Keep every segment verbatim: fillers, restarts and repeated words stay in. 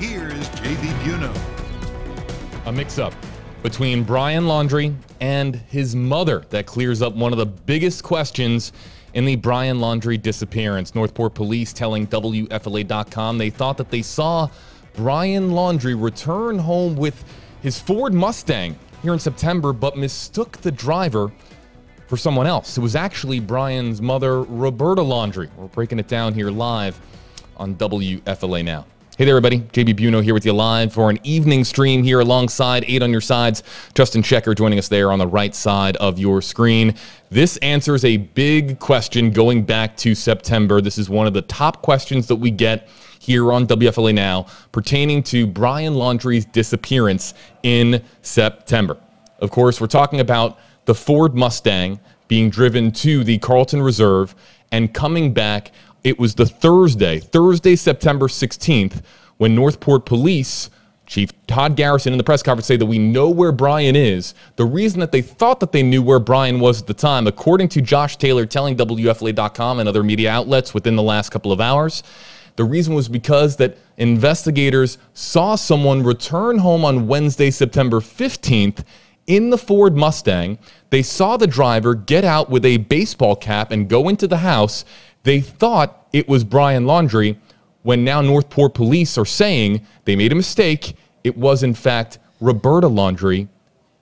Here's J B Biunno. A mix-up between Brian Laundrie and his mother that clears up one of the biggest questions in the Brian Laundrie disappearance. North Port Police telling W F L A dot com they thought that they saw Brian Laundrie return home with his Ford Mustang here in September, but mistook the driver for someone else. It was actually Brian's mother, Roberta Laundrie. We're breaking it down here live on W F L A now. Hey there, everybody. J B Biunno here with you live for an evening stream here alongside eight on your sides. Justin Schecker joining us there on the right side of your screen. This answers a big question going back to September. This is one of the top questions that we get here on W F L A Now pertaining to Brian Laundrie's disappearance in September. Of course, we're talking about the Ford Mustang being driven to the Carlton Reserve and coming back. It was the Thursday, Thursday, September sixteenth, when North Port Police Chief Todd Garrison in the press conference say that we know where Brian is. The reason that they thought that they knew where Brian was at the time, according to Josh Taylor telling W F L A dot com and other media outlets within the last couple of hours, the reason was because that investigators saw someone return home on Wednesday, September fifteenth, in the Ford Mustang. They saw the driver get out with a baseball cap and go into the house. They thought it was Brian Laundrie, when now North Port Police are saying they made a mistake. It was, in fact, Roberta Laundrie,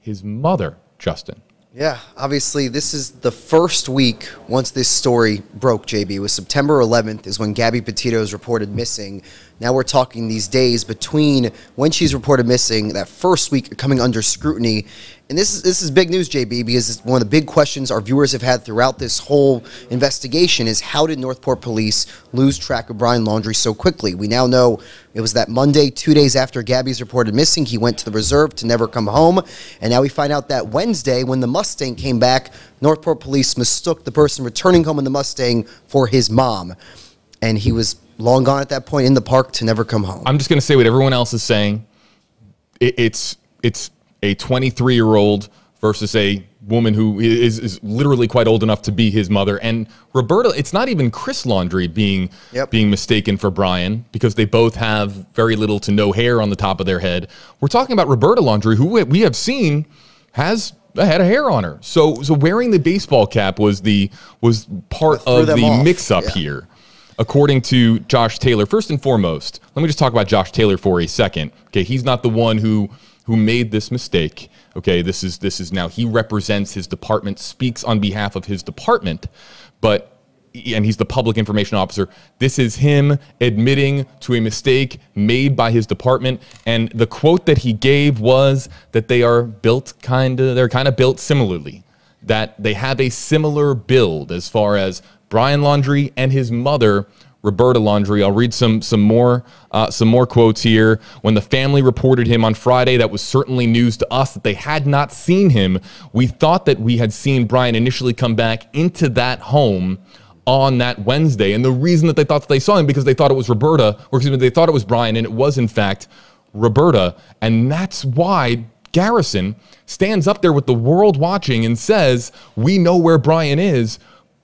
his mother, Justin. Yeah, obviously, this is the first week once this story broke, J B. It was September eleventh is when Gabby Petito is reported missing. Now we're talking these days between when she's reported missing, that first week coming under scrutiny. And this is, this is big news, J B, because it's one of the big questions our viewers have had throughout this whole investigation is how did North Port Police lose track of Brian Laundrie so quickly? We now know it was that Monday, two days after Gabby's reported missing, he went to the reserve to never come home. And now we find out that Wednesday, when the Mustang came back, North Port Police mistook the person returning home in the Mustang for his mom. And he was long gone at that point in the park to never come home. I'm just going to say what everyone else is saying. It, it's it's... a twenty-three-year-old versus a woman who is, is literally quite old enough to be his mother. And Roberta, it's not even Chris Laundrie being yep. being mistaken for Brian, because they both have very little to no hair on the top of their head. We're talking about Roberta Laundrie, who we have seen has a head of hair on her. So so wearing the baseball cap was the was part of the mix-up yeah. here, according to Josh Taylor. First and foremost, let me just talk about Josh Taylor for a second. Okay, he's not the one who... who made this mistake. Okay, this is this is now, he represents his department, speaks on behalf of his department, but, and he's the public information officer, this is him admitting to a mistake made by his department. And the quote that he gave was that they are built kind of, they're kind of built similarly, that they have a similar build as far as Brian Laundrie and his mother, Roberta Laundrie. I'll read some some more uh, some more quotes here. When the family reported him on Friday, that was certainly news to us that they had not seen him. We thought that we had seen Brian initially come back into that home on that Wednesday, and the reason that they thought that they saw him because they thought it was Roberta, or excuse me, they thought it was Brian, and it was in fact Roberta, and that's why Garrison stands up there with the world watching and says, "We know where Brian is,"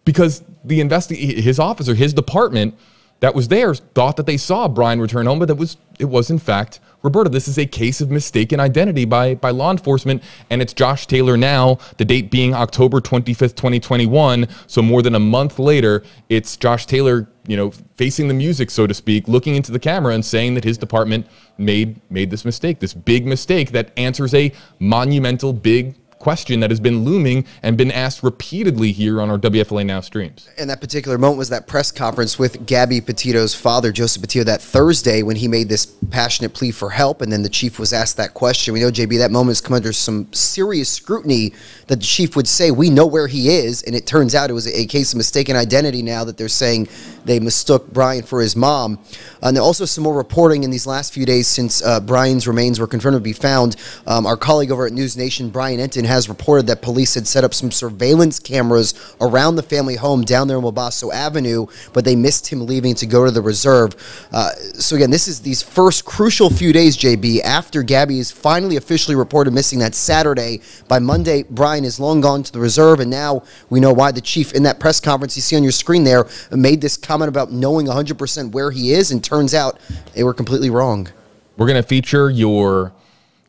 because the investigator, his officer, his department that was there thought that they saw Brian return home, but that was, it was in fact Roberta. This is a case of mistaken identity by, by law enforcement, and it's Josh Taylor now, the date being October twenty-fifth, twenty twenty-one, so more than a month later, it's Josh Taylor, you know, facing the music, so to speak, looking into the camera and saying that his department made, made this mistake, this big mistake that answers a monumental big question that has been looming and been asked repeatedly here on our W F L A Now streams. And that particular moment was that press conference with Gabby Petito's father, Joseph Petito, that Thursday when he made this passionate plea for help, and then the chief was asked that question. We know, J B, that moment has come under some serious scrutiny that the chief would say, we know where he is, and it turns out it was a case of mistaken identity now that they're saying they mistook Brian for his mom. And also some more reporting in these last few days since uh, Brian's remains were confirmed to be found. Um, our colleague over at News Nation, Brian Entin, has reported that police had set up some surveillance cameras around the family home down there in Wabasso Avenue, but they missed him leaving to go to the reserve. Uh, so again, this is these first crucial few days, J B, after Gabby is finally officially reported missing that Saturday. By Monday, Brian is long gone to the reserve, and now we know why the chief in that press conference you see on your screen there made this comment about knowing one hundred percent where he is, and turns out they were completely wrong. We're going to feature your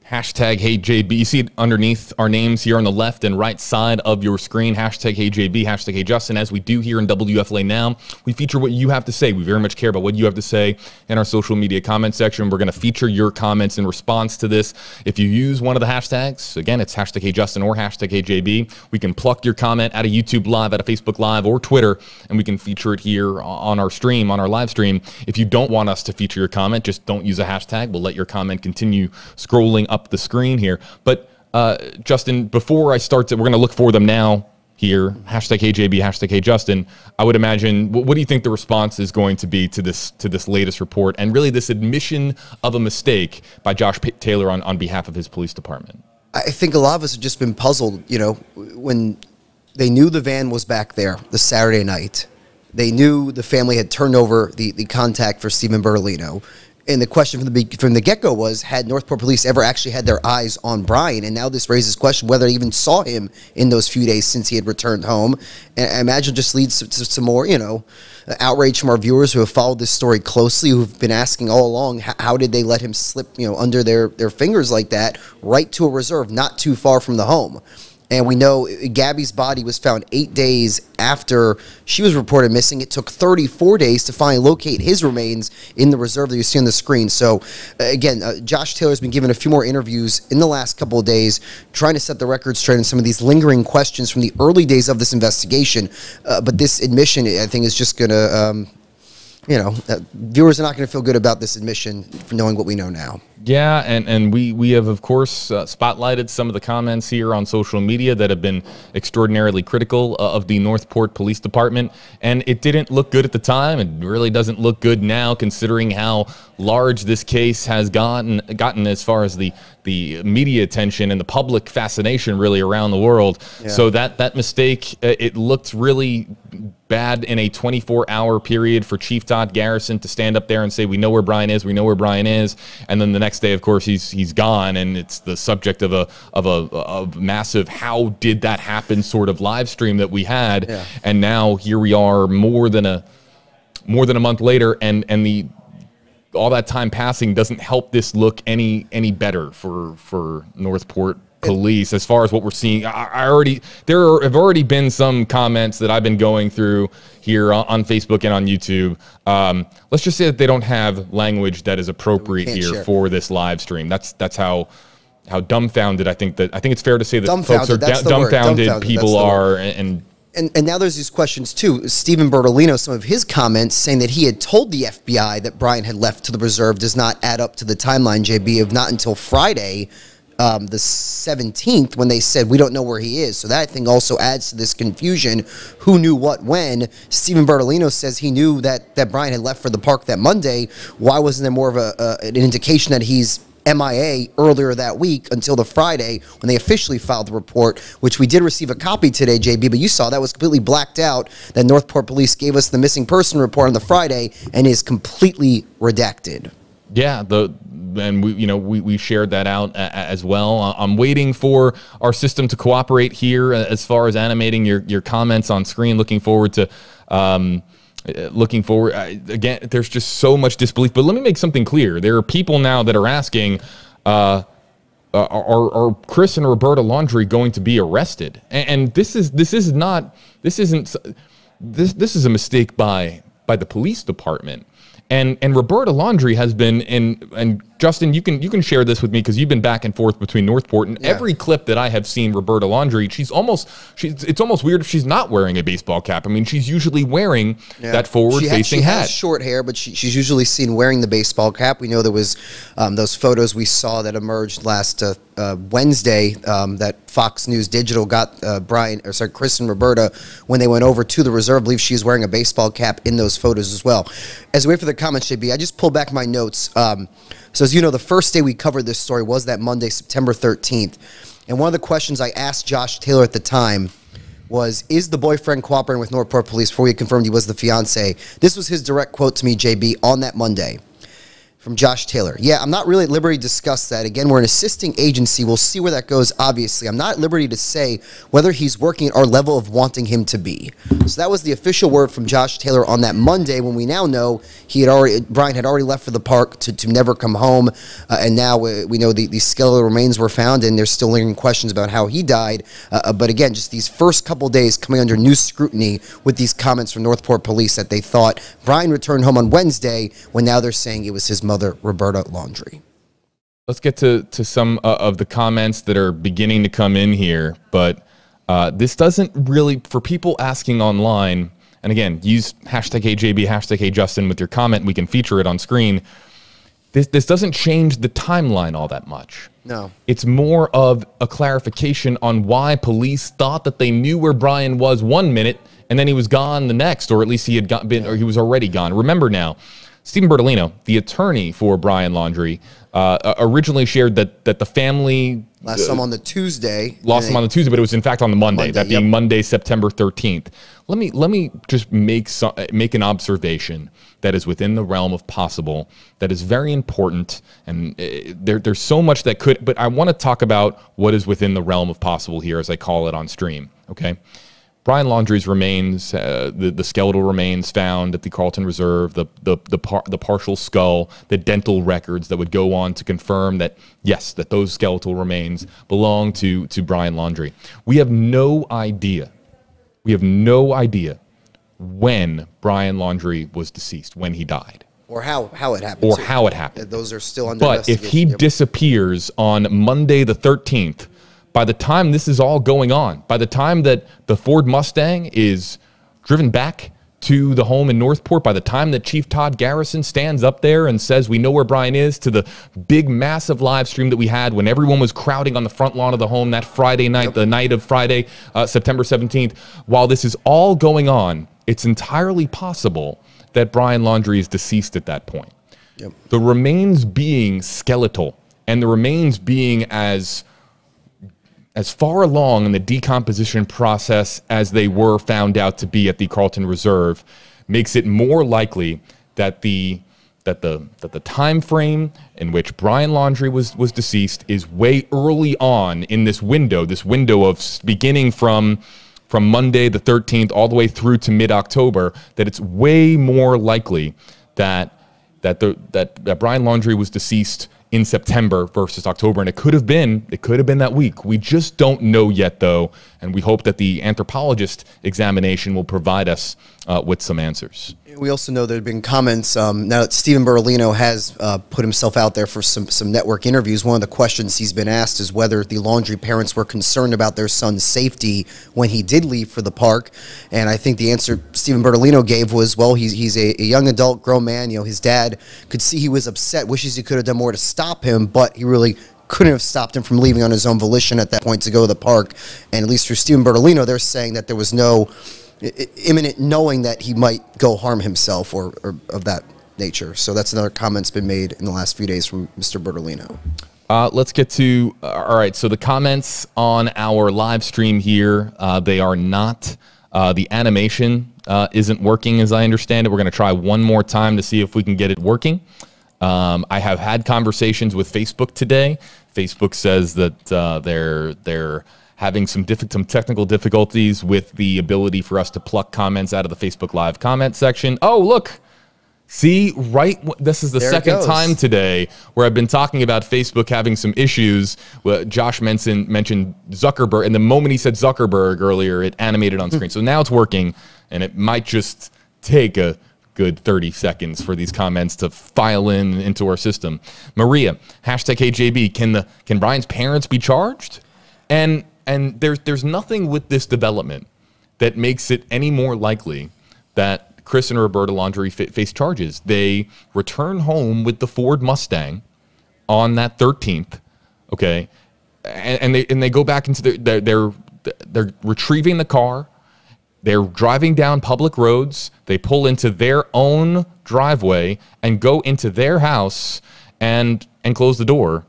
hashtag HeyJB. You see it underneath our names here on the left and right side of your screen. Hashtag HeyJB, hashtag HeyJustin. As we do here in W F L A Now, we feature what you have to say. We very much care about what you have to say in our social media comment section. We're going to feature your comments in response to this. If you use one of the hashtags, again, it's hashtag HeyJustin or hashtag HeyJB, we can pluck your comment out of YouTube Live, out of Facebook Live, or Twitter, and we can feature it here on our stream, on our live stream. If you don't want us to feature your comment, just don't use a hashtag. We'll let your comment continue scrolling up the screen here. But uh, Justin, before I start, to, we're going to look for them now here. Hashtag HeyJB, hashtag HeyJustin. I would imagine, what, what do you think the response is going to be to this to this latest report and really this admission of a mistake by Josh Taylor on, on behalf of his police department? I think a lot of us have just been puzzled, you know, when they knew the van was back there the Saturday night. They knew the family had turned over the, the contact for Stephen Bertolino. And the question from the from the get-go was, had North Port Police ever actually had their eyes on Brian? And now this raises question whether they even saw him in those few days since he had returned home. And I imagine just leads to, to some more, you know, outrage from our viewers who have followed this story closely, who've been asking all along, how, how did they let him slip, you know, under their, their fingers like that, right to a reserve not too far from the home? And we know Gabby's body was found eight days after she was reported missing. It took thirty-four days to finally locate his remains in the reserve that you see on the screen. So, again, uh, Josh Taylor's been given a few more interviews in the last couple of days, trying to set the record straight on some of these lingering questions from the early days of this investigation. Uh, but this admission, I think, is just going to, um, you know, uh, viewers are not going to feel good about this admission for knowing what we know now. Yeah, and, and we, we have, of course, uh, spotlighted some of the comments here on social media that have been extraordinarily critical uh, of the North Port Police Department, and it didn't look good at the time. It really doesn't look good now, considering how large this case has gotten gotten as far as the, the media attention and the public fascination really around the world. Yeah. So that, that mistake, uh, it looked really bad in a twenty-four hour period for Chief Todd Garrison to stand up there and say, we know where Brian is, we know where Brian is, and then the next Next day, of course, he's he's gone, and it's the subject of a of a, a massive "how did that happen" sort of live stream that we had, yeah. And now here we are, more than a more than a month later, and and the all that time passing doesn't help this look any any better for for North Port Police as far as what we're seeing. I, I already there are, have already been some comments that I've been going through here on, on Facebook and on YouTube. Um, let's just say that they don't have language that is appropriate here share. for this live stream. That's that's how how dumbfounded I think that I think it's fair to say that folks are dumbfounded, dumbfounded people are and. And, and now there's these questions, too. Stephen Bertolino, some of his comments saying that he had told the F B I that Brian had left to the reserve does not add up to the timeline, J B, of not until Friday, Um, the seventeenth, when they said we don't know where he is. So that, I think, also adds to this confusion. Who knew what when? Stephen Bertolino says he knew that that Brian had left for the park that Monday. Why wasn't there more of a, uh, an indication that he's M I A earlier that week until the Friday when they officially filed the report, which we did receive a copy today, J B, but you saw that was completely blacked out, that North Port Police gave us the missing person report on the Friday and is completely redacted. Yeah, the and we you know we we shared that out uh, as well. I'm waiting for our system to cooperate here as far as animating your your comments on screen. Looking forward to um, looking forward uh, again. There's just so much disbelief. But let me make something clear. There are people now that are asking, uh, are are Chris and Roberta Laundrie going to be arrested? And, and this is this is not this isn't this this is a mistake by by the police department. And and Roberta Laundrie has been in, and Justin, you can you can share this with me because you've been back and forth between North Port and yeah. every clip that I have seen Roberta Laundrie, she's almost she's it's almost weird if she's not wearing a baseball cap. I mean, she's usually wearing yeah. that forward facing hat. She has short hair, but she, she's usually seen wearing the baseball cap. We know there was um, those photos we saw that emerged last uh, uh, Wednesday um, that Fox News Digital got uh, Brian or sorry Chris and Roberta when they went over to the reserve. I believe she's wearing a baseball cap in those photos as well. As we wait for the comments, J B, I just pulled back my notes. Um, so as you know, the first day we covered this story was that Monday, September thirteenth. And one of the questions I asked Josh Taylor at the time was, is the boyfriend cooperating with North Port Police before we confirmed he was the fiancé? This was his direct quote to me, J B, on that Monday. from Josh Taylor. Yeah, I'm not really at liberty to discuss that. Again, we're an assisting agency. We'll see where that goes, obviously. I'm not at liberty to say whether he's working at our level of wanting him to be. So that was the official word from Josh Taylor on that Monday, when we now know he had already, Brian had already left for the park to, to never come home. Uh, and now we, we know the, the skeletal remains were found, and there's still lingering questions about how he died. Uh, but again, just these first couple days coming under new scrutiny with these comments from North Port Police that they thought Brian returned home on Wednesday, when now they're saying it was his mother. Mother, Roberta Laundrie. Let's get to, to some uh, of the comments that are beginning to come in here, but uh, this doesn't really, for people asking online, and again, use hashtag A J B, hashtag AJustin with your comment. We can feature it on screen. This, this doesn't change the timeline all that much. No. It's more of a clarification on why police thought that they knew where Brian was one minute, and then he was gone the next, or at least he had got, been, or he was already gone. Remember now, Stephen Bertolino, the attorney for Brian Laundrie, uh, originally shared that that the family lost uh, him on the Tuesday. Lost him on the Tuesday, but it was in fact on the Monday. Monday that being yep. Monday, September thirteenth. Let me let me just make some, make an observation that is within the realm of possible. That is very important, and uh, there there's so much that could. But I want to talk about what is within the realm of possible here, as I call it on stream. Okay. Brian Laundrie's remains, uh, the, the skeletal remains found at the Carlton Reserve, the, the, the, par the partial skull, the dental records that would go on to confirm that, yes, that those skeletal remains belong to, to Brian Laundrie. We have no idea. We have no idea when Brian Laundrie was deceased, when he died. Or how, how it happened. Or so how it happened. Those are still under investigation. But if he disappears on Monday the thirteenth, by the time this is all going on, by the time that the Ford Mustang is driven back to the home in North Port, by the time that Chief Todd Garrison stands up there and says, we know where Brian is, to the big, massive live stream that we had when everyone was crowding on the front lawn of the home that Friday night, yep. the night of Friday, uh, September seventeenth, while this is all going on, it's entirely possible that Brian Laundrie is deceased at that point. Yep. The remains being skeletal and the remains being as... as far along in the decomposition process as they were found out to be at the Carlton Reserve makes it more likely that the that the that the time frame in which Brian Laundrie was was deceased is way early on in this window, this window of beginning from from Monday the thirteenth all the way through to mid-October, that it's way more likely that that the that, that Brian Laundrie was deceased in September versus October, and it could have been, it could have been that week. We just don't know yet, though, and we hope that the anthropologist examination will provide us uh, with some answers. We also know there have been comments, um, now that Stephen Bertolino has uh, put himself out there for some, some network interviews, one of the questions he's been asked is whether the Laundrie parents were concerned about their son's safety when he did leave for the park, and I think the answer Stephen Bertolino gave was, well, he's, he's a, a young adult, grown man, you know, his dad could see he was upset, wishes he could have done more to stop him, but he really couldn't have stopped him from leaving on his own volition at that point to go to the park, and at least for Stephen Bertolino, they're saying that there was no... imminent knowing that he might go harm himself or, or of that nature. So that's another comment's been made in the last few days from Mister Bertolino. Uh, let's get to, uh, all right, so the comments on our live stream here, uh, they are not, uh, the animation uh, isn't working as I understand it. We're going to try one more time to see if we can get it working. Um, I have had conversations with Facebook today. Facebook says that uh, they're, they're, having some, some technical difficulties with the ability for us to pluck comments out of the Facebook Live comment section. Oh, look. See, right? This is the there second time today where I've been talking about Facebook having some issues. Well, Josh mentioned, mentioned Zuckerberg, and the moment he said Zuckerberg earlier, it animated on screen. So now it's working, and it might just take a good thirty seconds for these comments to file in into our system. Maria, hashtag A J B, can, the, can Brian's parents be charged? And... And there's, there's nothing with this development that makes it any more likely that Chris and Roberta Laundrie face charges. They return home with the Ford Mustang on that thirteenth, okay? And, and, they, and they go back into their, their, their, they're retrieving the car. They're driving down public roads. They pull into their own driveway and go into their house and, and close the door.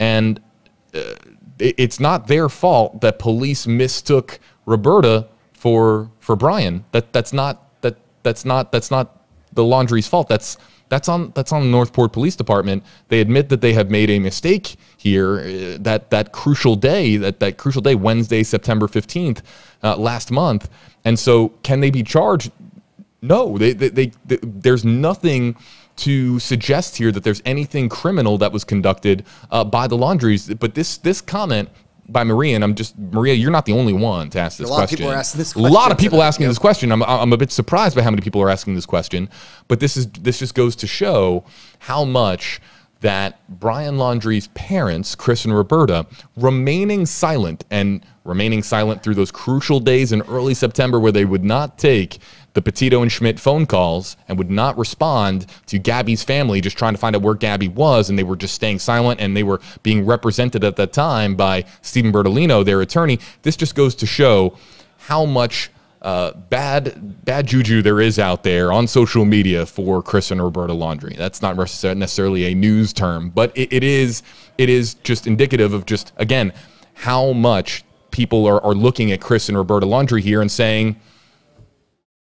And... Uh, it's not their fault that police mistook Roberta for for Brian. That that's not that that's not that's not the Laundrie's fault. That's That's on that's on the North Port Police Department. They admit that they have made a mistake here. That that crucial day, that that crucial day, Wednesday, September fifteenth, uh, last month. And so, can they be charged? No, they they, they they there's nothing to suggest here that there's anything criminal that was conducted uh, by the Laundries. But this this comment by Maria, and I'm just, Maria, you're not the only one to ask this question. A lot question. of people are asking this question. A lot of people asking this question. I'm, I'm a bit surprised by how many people are asking this question, but this is, this just goes to show how much that Brian Laundrie's parents, Chris and Roberta, remaining silent and remaining silent through those crucial days in early September where they would not take the Petito and Schmidt phone calls and would not respond to Gabby's family just trying to find out where Gabby was, and they were just staying silent, and they were being represented at that time by Stephen Bertolino, their attorney. This just goes to show how much uh, bad bad juju there is out there on social media for Chris and Roberta Laundrie. That's not necessarily a news term, but it, it is it is just indicative of just, again, how much people are, are looking at Chris and Roberta Laundrie here and saying,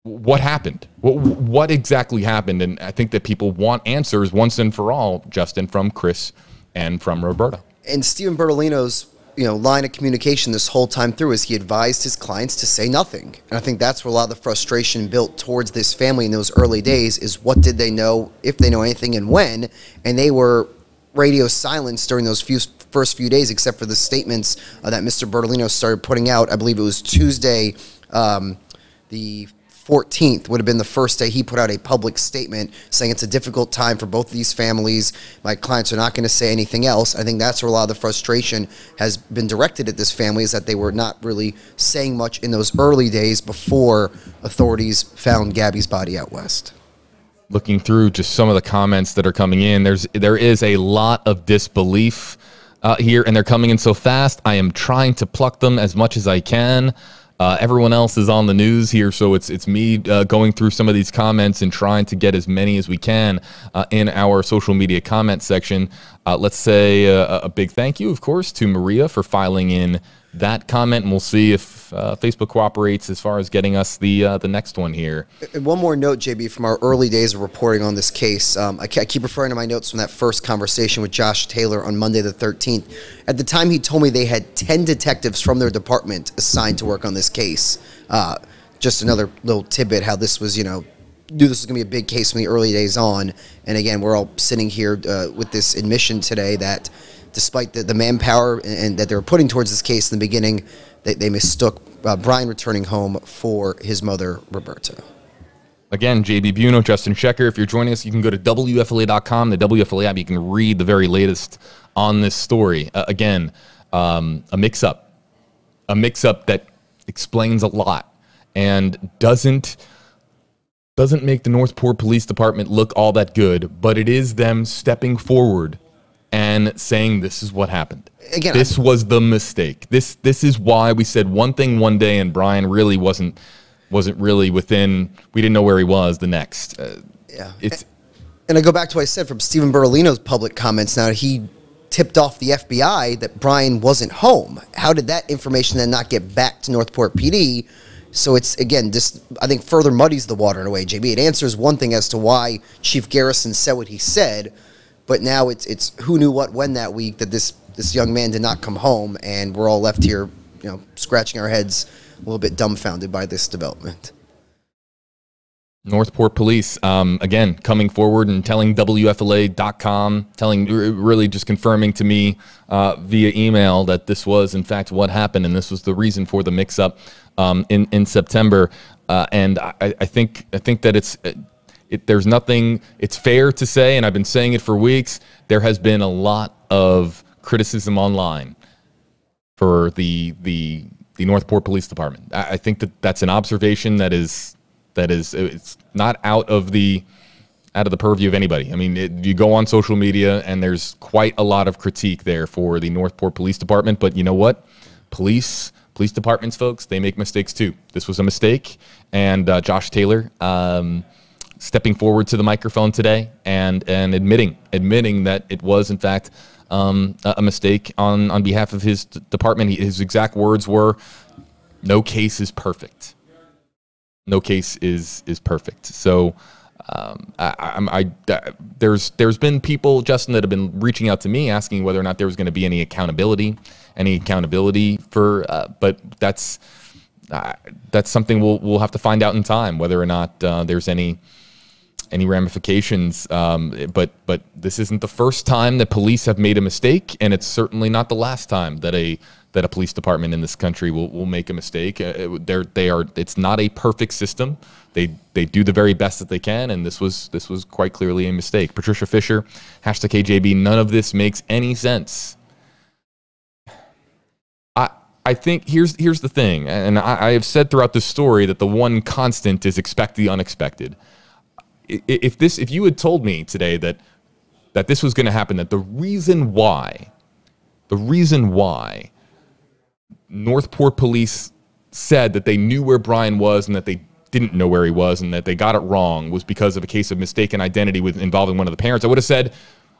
what happened? What, what exactly happened? And I think that people want answers once and for all, Justin, from Chris and from Roberta. And Stephen Bertolino's, you know, line of communication this whole time through is he advised his clients to say nothing. And I think that's where a lot of the frustration built towards this family in those early days is, what did they know, if they know anything, and when? And they were radio silence during those few first few days, except for the statements uh, that Mister Bertolino started putting out. I believe it was Tuesday, um, the fourteenth would have been the first day he put out a public statement saying it's a difficult time for both of these families. My clients are not going to say anything else. I think that's where a lot of the frustration has been directed at this family, is that they were not really saying much in those early days before authorities found Gabby's body out west. Looking through just some of the comments that are coming in, there's there is a lot of disbelief uh, here, and they're coming in so fast. I am trying to pluck them as much as I can. Uh, everyone else is on the news here, so it's it's me uh, going through some of these comments and trying to get as many as we can uh, in our social media comment section. Uh, let's say a, a big thank you, of course, to Maria for filing in that comment, and we'll see if uh, Facebook cooperates as far as getting us the uh, the next one here. And one more note, J B, from our early days of reporting on this case. Um, I, I keep referring to my notes from that first conversation with Josh Taylor on Monday the thirteenth. At the time, he told me they had ten detectives from their department assigned to work on this case. Uh, just another little tidbit, how this was, you know, knew this was going to be a big case from the early days on. And again, we're all sitting here uh, with this admission today that despite the, the manpower and, and that they were putting towards this case in the beginning, they, they mistook uh, Brian returning home for his mother, Roberta. Again, J B Biunno, Justin Schecker, if you're joining us, you can go to W F L A dot com, the W F L A app. You can read the very latest on this story. Uh, again, um, a mix-up. A mix-up that explains a lot and doesn't... doesn't make the North Port Police Department look all that good, but it is them stepping forward and saying this is what happened. Again, this was the mistake. This this is why we said one thing one day and Brian really wasn't wasn't really within. We didn't know where he was the next. Uh, yeah, it's and I go back to what I said from Stephen Bertolino's public comments. Now he tipped off the F B I that Brian wasn't home. How did that information then not get back to North Port P D? So it's, again, this, I think, further muddies the water in a way, J B. It answers one thing as to why Chief Garrison said what he said, but now it's it's who knew what when that week that this, this young man did not come home, and we're all left here, you know, scratching our heads, a little bit dumbfounded by this development. North Port Police, um, again, coming forward and telling W F L A dot com, telling, really just confirming to me uh, via email that this was, in fact, what happened, and this was the reason for the mix-up um, in, in September. Uh, and I, I think I think that it's it, there's nothing, it's fair to say, and I've been saying it for weeks, there has been a lot of criticism online for the, the, the North Port Police Department. I, I think that that's an observation that is... That is, it's not out of the out of the purview of anybody. I mean, it, you go on social media, and there's quite a lot of critique there for the North Port Police Department. But you know what? Police, police departments, folks, they make mistakes too. This was a mistake. And uh, Josh Taylor um, stepping forward to the microphone today and and admitting admitting that it was, in fact, um, a mistake on on behalf of his department. His exact words were, "No case is perfect." No case is is perfect. So Um, I, I, I, there's there's been people, Justin, that have been reaching out to me asking whether or not there was going to be any accountability, any accountability for. Uh, but that's uh, that's something we'll we'll have to find out in time whether or not uh, there's any any ramifications. Um, but but this isn't the first time that police have made a mistake, and it's certainly not the last time that a that a police department in this country will will make a mistake. Uh, they're, they are. It's not a perfect system. They they do the very best that they can, and this was this was quite clearly a mistake. Patricia Fisher, hashtag K J B. None of this makes any sense. I I think here's here's the thing, and I, I have said throughout this story that the one constant is expect the unexpected. If this if you had told me today that that this was going to happen, that the reason why the reason why North Port Police said that they knew where Brian was and that they didn't know where he was and that they got it wrong was because of a case of mistaken identity with involving one of the parents, I would have said,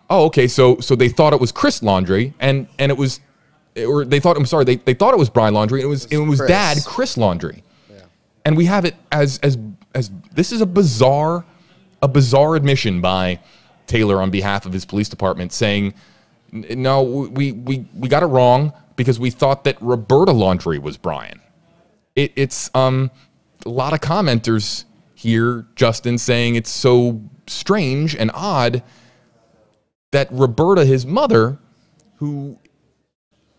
oh, okay, so so they thought it was Chris Laundrie and and it was, or they thought, I'm sorry, they, they thought it was Brian Laundrie and it was, it was Chris. Dad, Chris Laundrie. Yeah. And we have it as, as, as this is a bizarre, a bizarre admission by Taylor on behalf of his police department saying, no, we, we, we got it wrong because we thought that Roberta Laundrie was Brian. It, it's um, a lot of commenters here, Justin, saying it's so strange and odd that Roberta, his mother, who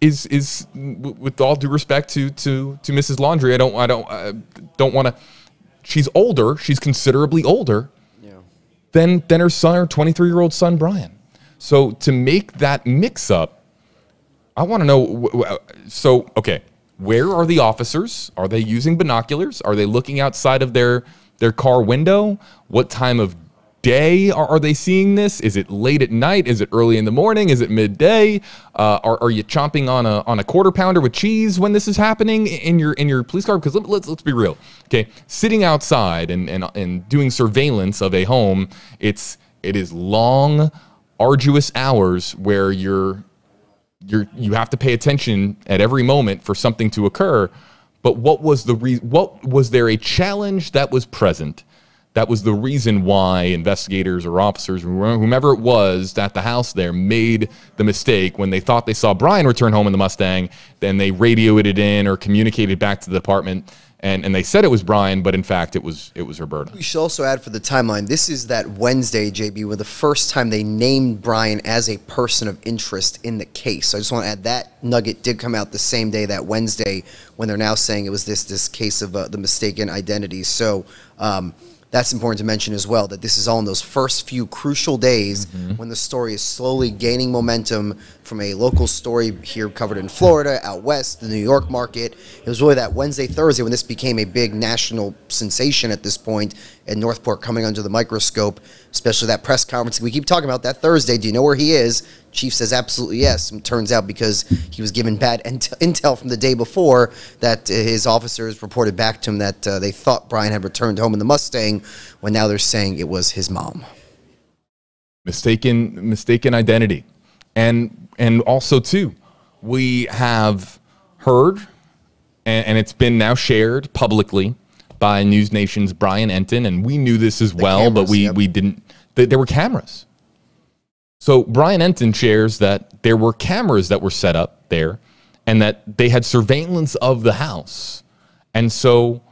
is is with all due respect to to to Missus Laundrie, I don't I don't I don't want to. She's older. She's considerably older yeah. than than her son, her twenty-three-year-old son Brian. So to make that mix-up. I want to know, so, okay, where are the officers? Are they using binoculars? Are they looking outside of their, their car window? What time of day are, are they seeing this? Is it late at night? Is it early in the morning? Is it midday? Uh, are, are you chomping on a, on a quarter pounder with cheese when this is happening in your, in your police car? Because let, let's, let's be real, okay? Sitting outside and, and, and doing surveillance of a home, it's, it is long, arduous hours where you're, You're, you have to pay attention at every moment for something to occur, but what was the re what was there a challenge that was present? That was the reason why investigators or officers, whomever it was at the house there, made the mistake when they thought they saw Brian return home in the Mustang. Then they radioed it in or communicated back to the department, and and they said it was Brian, but in fact it was it was Roberta. We should also add for the timeline, this is that Wednesday, J B, where the first time they named Brian as a person of interest in the case. So I just want to add that nugget did come out the same day, that Wednesday, when they're now saying it was this this case of uh, the mistaken identity. So um, that's important to mention as well, that this is all in those first few crucial days mm-hmm. when the story is slowly gaining momentum from a local story here covered in Florida, out west, the New York market. It was really that Wednesday, Thursday when this became a big national sensation at this point, and North Port coming under the microscope, especially that press conference we keep talking about that Thursday. Do you know where he is? Chief says absolutely yes. And it turns out because he was given bad intel from the day before that his officers reported back to him that uh, they thought Brian had returned home in the Mustang, when now they're saying it was his mom. Mistaken, mistaken identity. And, and also, too, we have heard, and, and it's been now shared publicly by News Nation's Brian Entin, and we knew this as well, but we, we didn't. There were cameras. So Brian Entin shares that there were cameras that were set up there and that they had surveillance of the house. And so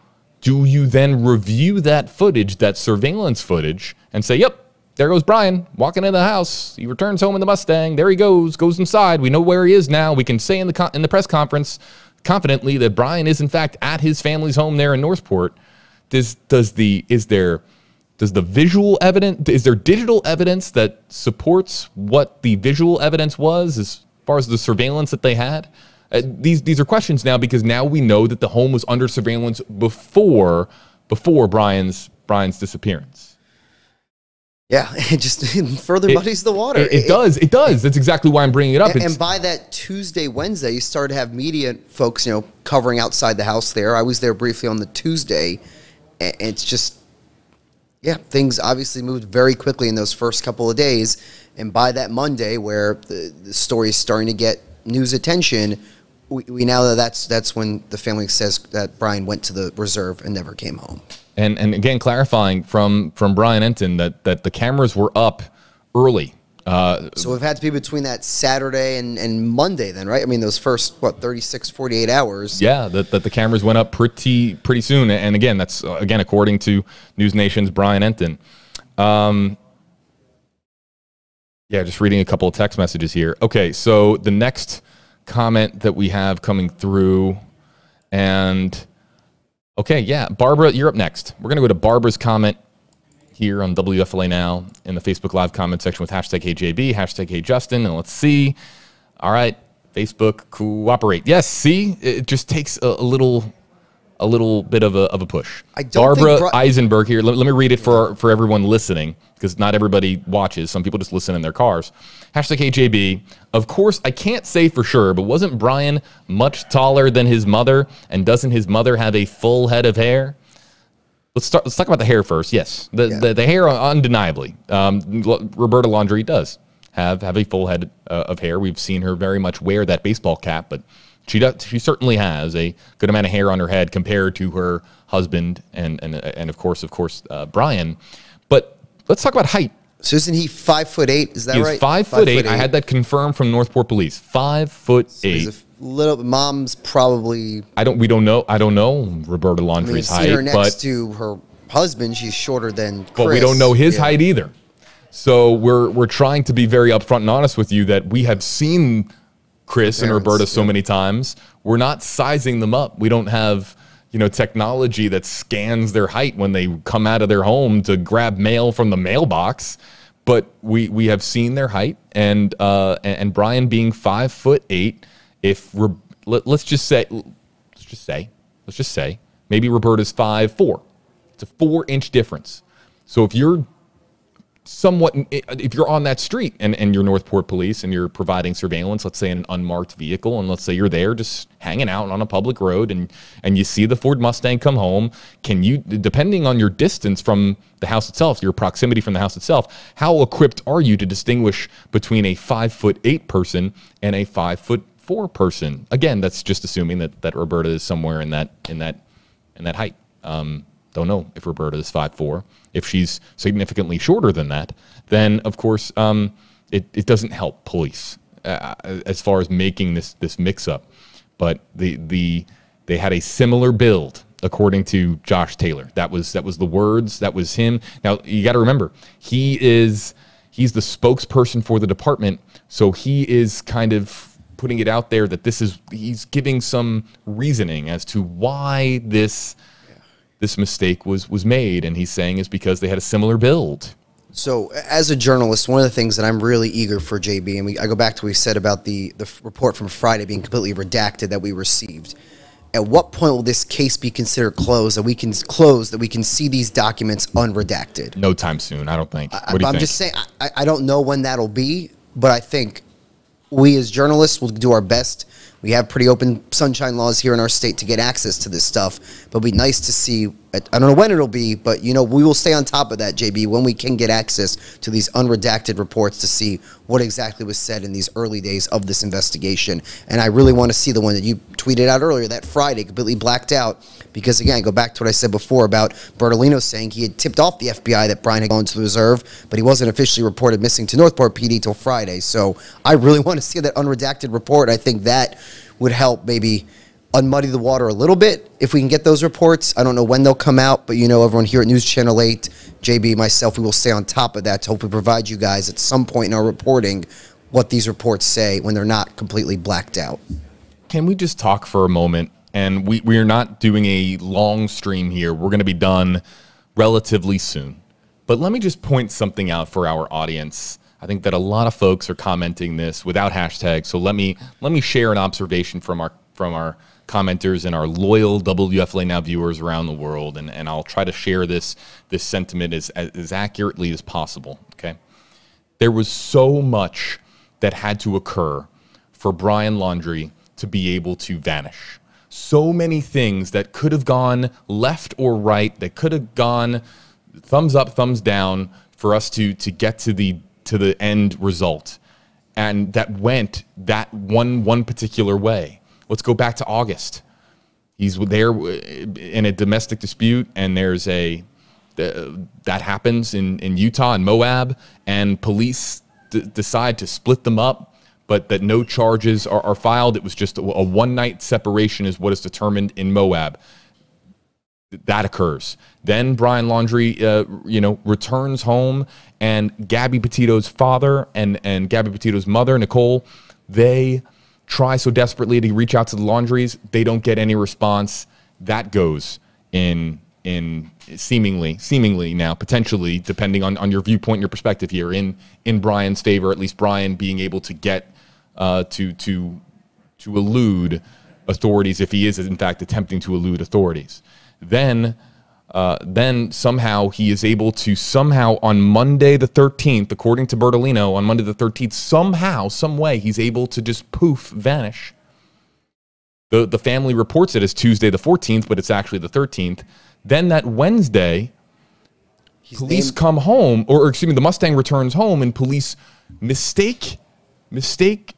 do you then review that footage, that surveillance footage, and say, yep, there goes Brian walking in the house. He returns home in the Mustang. There he goes, goes inside. We know where he is now. We can say in the, con in the press conference confidently that Brian is, in fact, at his family's home there in North Port. Does, does the, is there... Does the visual evidence, is there digital evidence that supports what the visual evidence was as far as the surveillance that they had? Uh, these, these are questions now because now we know that the home was under surveillance before, before Brian's, Brian's disappearance. Yeah, it just further muddies the water. It, it, it does, it does. That's exactly why I'm bringing it up. And, and by that Tuesday, Wednesday, you started to have media folks, you know, covering outside the house there. I was there briefly on the Tuesday, and it's just... Yeah, things obviously moved very quickly in those first couple of days. And by that Monday, where the, the story is starting to get news attention, we, we now know that's, that's when the family says that Brian went to the reserve and never came home. And and again, clarifying from from Brian Entin that that the cameras were up early. Uh, so it had to be between that Saturday and, and Monday then, right? I mean, those first, what, thirty-six, forty-eight hours. Yeah, that, that the cameras went up pretty pretty soon. And again, that's, uh, again, according to News Nation's Brian Entin. Um, yeah, just reading a couple of text messages here. Okay, so the next comment that we have coming through, and, okay, yeah, Barbara, you're up next. We're going to go to Barbara's comment here on W F L A Now in the Facebook Live comment section with hashtag Hey J B, hashtag Hey Justin, and let's see. All right, Facebook, cooperate. Yes, see, it just takes a, a little a little bit of a, of a push. I don't Barbara think Eisenberg here, let, let me read it for, for everyone listening, because not everybody watches. Some people just listen in their cars. Hashtag Hey J B, of course, I can't say for sure, but wasn't Brian much taller than his mother, and doesn't his mother have a full head of hair? Let's start. Let's talk about the hair first. Yes, the yeah. the, the hair undeniably. Um, Roberta Laundrie does have have a full head uh, of hair. We've seen her very much wear that baseball cap, but she does. She certainly has a good amount of hair on her head compared to her husband and and and of course, of course, uh, Brian. But let's talk about height. So isn't he five foot eight? Is that He's right? Five, five foot, foot eight. eight. I had that confirmed from North Port Police. Five foot so eight. Little mom's probably. I don't. We don't know. I don't know Roberta Laundrie's height. I mean, see her next but, to her husband. She's shorter than Chris. But we don't know his yeah. height either. So we're we're trying to be very upfront and honest with you that we have seen Chris parents, and Roberta so yeah. many times. We're not sizing them up. We don't have you know technology that scans their height when they come out of their home to grab mail from the mailbox. But we we have seen their height and uh, and, and Brian being five foot eight. If we're, let, let's just say, let's just say, let's just say, maybe Roberta's five foot four. It's a four-inch difference. So if you're somewhat, if you're on that street and, and you're North Port Police and you're providing surveillance, let's say in an unmarked vehicle, and let's say you're there just hanging out on a public road and, and you see the Ford Mustang come home, can you, depending on your distance from the house itself, your proximity from the house itself, how equipped are you to distinguish between a five foot eight person and a five foot four person? Again, that's just assuming that that Roberta is somewhere in that in that in that height. Um, don't know if Roberta is five foot four. If she's significantly shorter than that, then of course um, it it doesn't help police uh, as far as making this this mix up. But the the they had a similar build according to Josh Taylor. That was that was the words. That was him. Now you got to remember he is he's the spokesperson for the department, so he is kind of putting it out there that this is, he's giving some reasoning as to why this yeah. this mistake was was made, and he's saying is because they had a similar build. So as a journalist, one of the things that I'm really eager for, J B, and we, I go back to what we said about the, the report from Friday being completely redacted that we received, at what point will this case be considered closed, that we can close, that we can see these documents unredacted? No time soon, I don't think. I, what do you I'm think? just saying, I, I don't know when that'll be, but I think we as journalists will do our best. We have pretty open sunshine laws here in our state to get access to this stuff, but it'd be nice to see. I don't know when it'll be, but you know we will stay on top of that, J B, when we can get access to these unredacted reports to see what exactly was said in these early days of this investigation. And I really want to see the one that you tweeted out earlier, that Friday, completely blacked out, because again, I go back to what I said before about Bertolino saying he had tipped off the F B I that Brian had gone to the reserve, but he wasn't officially reported missing to North Port P D till Friday. So I really want to see that unredacted report. I think that would help maybe unmuddy the water a little bit if we can get those reports. I don't know when they'll come out, but you know everyone here at News Channel eight, J B, myself, we will stay on top of that to hopefully provide you guys at some point in our reporting what these reports say when they're not completely blacked out. Can we just talk for a moment? And we, we are not doing a long stream here. We're going to be done relatively soon. But let me just point something out for our audience. I think that a lot of folks are commenting this without hashtags. So let me let me share an observation from our from our commenters and our loyal W F L A Now viewers around the world. And, and I'll try to share this this sentiment as, as, as accurately as possible. Okay. There was so much that had to occur for Brian Laundrie to be able to vanish. So many things that could have gone left or right, that could have gone thumbs up, thumbs down for us to to get to the to the end result, and that went that one one particular way. Let's go back to August. He's there in a domestic dispute, and there's a that happens in, in Utah and Moab, and police d- decide to split them up, but that no charges are, are filed. It was just a, a one-night separation is what is determined in Moab. That occurs. Then Brian Laundrie, uh, you know, returns home, and Gabby Petito's father and, and Gabby Petito's mother, Nicole, they try so desperately to reach out to the Laundries. They don't get any response. That goes in in seemingly, seemingly now, potentially, depending on, on your viewpoint and your perspective here, in in Brian's favor, at least Brian being able to get uh, to to to elude authorities if he is, in fact, attempting to elude authorities. Then, uh, then somehow he is able to somehow on Monday the thirteenth, according to Bertolino, on Monday the thirteenth, somehow, some way, he's able to just poof, vanish. The the family reports it as Tuesday the fourteenth, but it's actually the thirteenth. Then that Wednesday, he's police named- come home, or, or excuse me, the Mustang returns home, and police mistake mistake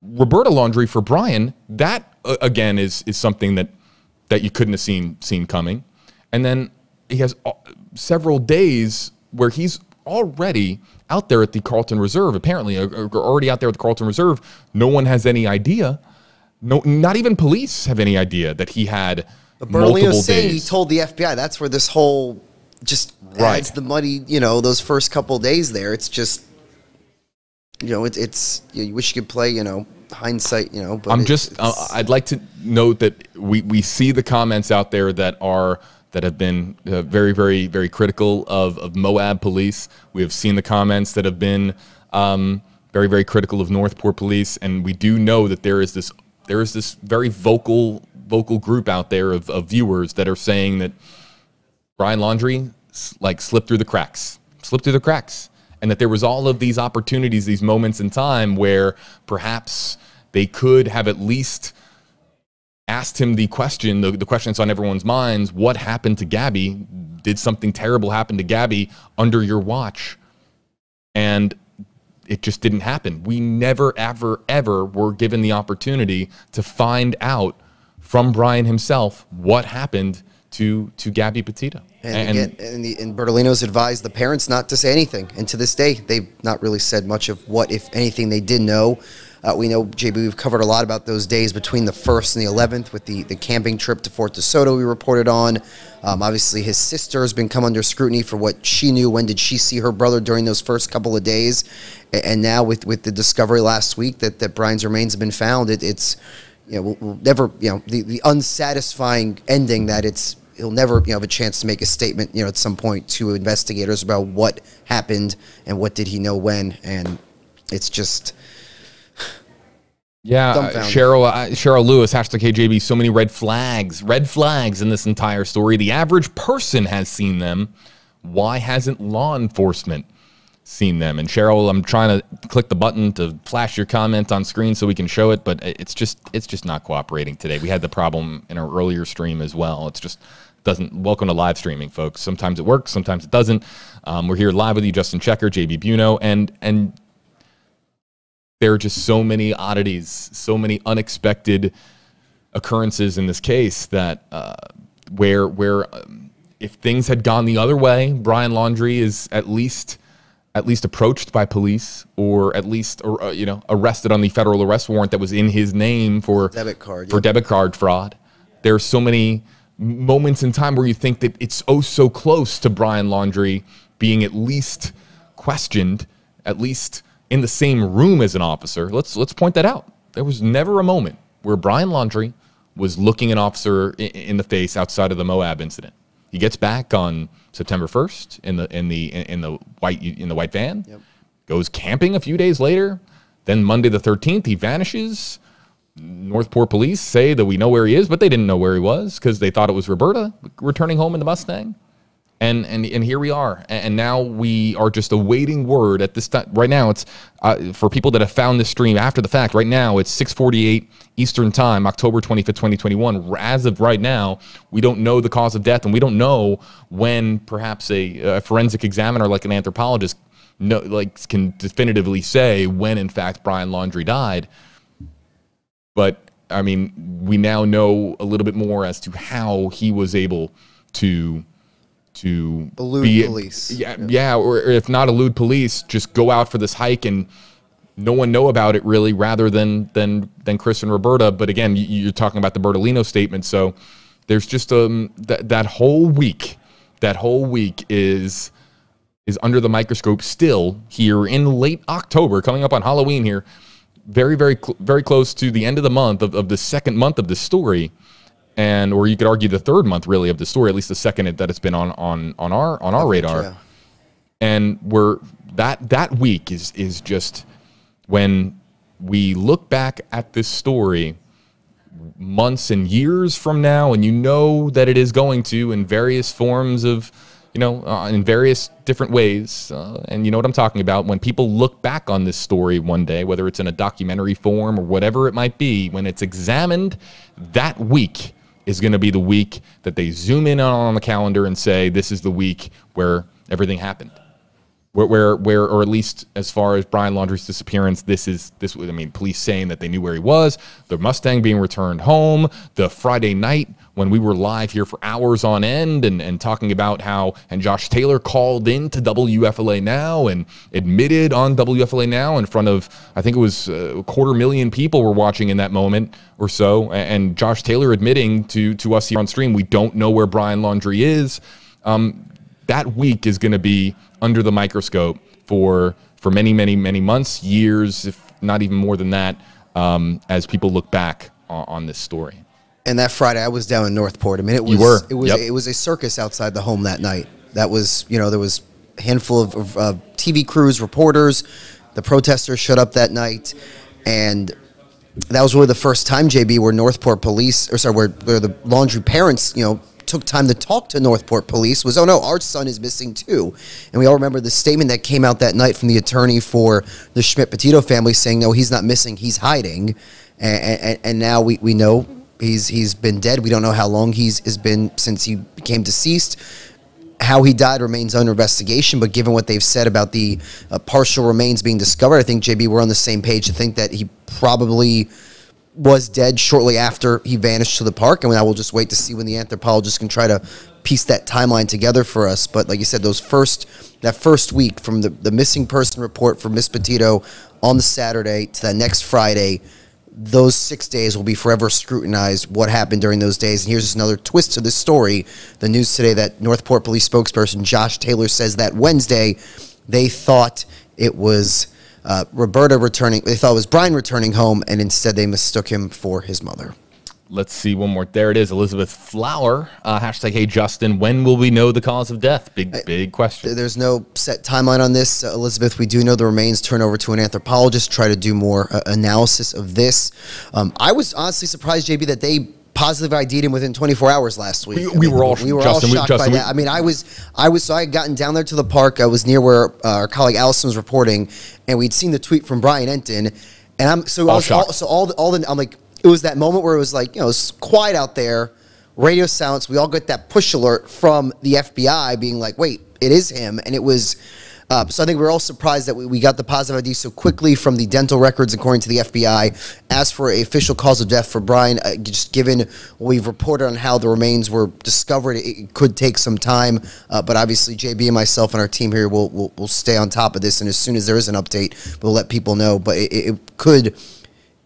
Roberta Laundrie for Brian. That uh, again is is something that. that you couldn't have seen seen coming. And then he has several days where he's already out there at the Carlton Reserve, apparently, or already out there at the Carlton Reserve. No one has any idea. No, not even police have any idea that he had but multiple days. Saying he told the F B I. That's where this whole just adds right. the muddy, you know, those first couple of days there. It's just, you know, it, it's, you wish you could play, you know, hindsight, you know, but I'm just uh, I'd like to note that we we see the comments out there that are that have been uh, very very very critical of of Moab police. We have seen the comments that have been um very very critical of North Port police, and we do know that there is this there is this very vocal vocal group out there of, of viewers that are saying that Brian Laundrie like slipped through the cracks slipped through the cracks and that there was all of these opportunities, these moments in time where perhaps they could have at least asked him the question, the, the question that's on everyone's minds, what happened to Gabby? Did something terrible happen to Gabby under your watch? And it just didn't happen. We never, ever, ever were given the opportunity to find out from Brian himself what happened to to Gabby Petito. And, and, again, and, the, and Bertolino's advised the parents not to say anything. And to this day, they've not really said much of what, if anything, they did know. Uh, we know, J B, we've covered a lot about those days between the first and the eleventh with the, the camping trip to Fort DeSoto we reported on. Um, obviously, his sister has been come under scrutiny for what she knew. When did she see her brother during those first couple of days? And now with, with the discovery last week that, that Brian's remains have been found, it, it's, you know, we'll, we'll never, you know, the, the unsatisfying ending that it's, he'll never, you know, have a chance to make a statement, you know, at some point to investigators about what happened and what did he know when, and it's just yeah. Uh, Cheryl uh, Cheryl Lewis, hashtag K J B. So many red flags, red flags in this entire story. The average person has seen them. Why hasn't law enforcement seen them? And Cheryl, I'm trying to click the button to flash your comment on screen so we can show it, but it's just it's just not cooperating today. We had the problem in our earlier stream as well. It's just. Doesn't welcome to live streaming, folks. Sometimes it works, sometimes it doesn't. Um, we're here live with you, Justin Schecker, J B Biunno, and and there are just so many oddities, so many unexpected occurrences in this case that uh, where where um, if things had gone the other way, Brian Laundrie is at least at least approached by police, or at least or uh, you know arrested on the federal arrest warrant that was in his name for debit card for yeah. debit card fraud. There are so many moments in time where you think that it's oh so close to Brian Laundrie being at least questioned, at least in the same room as an officer. Let's let's point that out. There was never a moment where Brian Laundrie was looking an officer in, in the face outside of the Moab incident. He gets back on September first in the in the in the white in the white van, yep. Goes camping a few days later. Then Monday the thirteenth, he vanishes. North Port police say that we know where he is, but they didn't know where he was because they thought it was Roberta returning home in the Mustang. And and and here we are. And now we are just awaiting word at this time. Right now, it's uh, for people that have found this stream after the fact. Right now, it's six forty-eight Eastern time, October twenty-fifth, twenty twenty-one. As of right now, we don't know the cause of death, and we don't know when perhaps a, a forensic examiner like an anthropologist no, like can definitively say when, in fact, Brian Laundrie died. But I mean, we now know a little bit more as to how he was able to to elude be, police. Yeah, yeah, yeah, or if not elude police, just go out for this hike and no one know about it really, rather than than than Chris and Roberta. But again, you're talking about the Bertolino statement, so there's just um that that whole week, that whole week is. is under the microscope still here in late October, coming up on Halloween here, very, very, cl very close to the end of the month of, of the second month of the story, and or you could argue the third month really of the story, at least the second that it's been on on on our on our radar, yeah. And we're that that week is is just when we look back at this story months and years from now, and you know that it is going to in various forms of. You know, uh, in various different ways, uh, and you know what I'm talking about. When people look back on this story one day, whether it's in a documentary form or whatever it might be, when it's examined, that week is going to be the week that they zoom in on the calendar and say, this is the week where everything happened. Where, where, where or at least as far as Brian Laundrie's disappearance, this is, this I mean, police saying that they knew where he was, the Mustang being returned home, the Friday night, when we were live here for hours on end and, and talking about how, and Josh Taylor called in to W F L A Now and admitted on W F L A Now in front of, I think it was a quarter million people were watching in that moment or so. And Josh Taylor admitting to, to us here on stream, we don't know where Brian Laundrie is. Um, that week is going to be under the microscope for, for many, many, many months, years, if not even more than that, um, as people look back on, on this story. And that Friday, I was down in North Port. I mean, it was, you were. It was, yep. It was a circus outside the home that night. That was, you know, there was a handful of, of uh, T V crews, reporters. The protesters showed up that night. And that was really the first time, J B, where North Port Police, or sorry, where, where the Laundrie parents, you know, took time to talk to North Port Police was, oh, no, our son is missing too. And we all remember the statement that came out that night from the attorney for the Schmidt Petito family saying, no, he's not missing, he's hiding. And, and, and now we, we know. He's he's been dead. We don't know how long he's has been since he became deceased. How he died remains under investigation. But given what they've said about the uh, partial remains being discovered, I think J B we're on the same page to think that he probably was dead shortly after he vanished to the park. And I will just wait to see when the anthropologists can try to piece that timeline together for us. But like you said, those first that first week from the the missing person report from Miss Petito on the Saturday to that next Friday. Those six days will be forever scrutinized, what happened during those days. And here's just another twist to this story. The news today that North Port Police spokesperson Josh Taylor says that Wednesday they thought it was uh, Roberta returning. They thought it was Brian returning home, and instead they mistook him for his mother. Let's see one more. There it is. Elizabeth Flower. Uh, hashtag, hey, Justin, when will we know the cause of death? Big, big question. There's no set timeline on this. Uh, Elizabeth, we do know the remains turn over to an anthropologist, try to do more uh, analysis of this. Um, I was honestly surprised, J B, that they positive ID'd him within twenty-four hours last week. We, I mean, we were all, we were Justin, all shocked we, Justin, by that. I mean, I was, I was, so I had gotten down there to the park. I was near where uh, our colleague Allison was reporting, and we'd seen the tweet from Brian Entin. And I'm, so all I was, all, so all the, all the, I'm like, it was that moment where it was like, you know, it's quiet out there, radio silence. We all got that push alert from the F B I being like, wait, it is him. And it was, uh, so I think we were all surprised that we, we got the positive I D so quickly from the dental records, according to the F B I. As for an official cause of death for Brian, uh, just given what we've reported on how the remains were discovered, it, it could take some time. Uh, but obviously, J B and myself and our team here will, will, will stay on top of this. And as soon as there is an update, we'll let people know. But it, it could,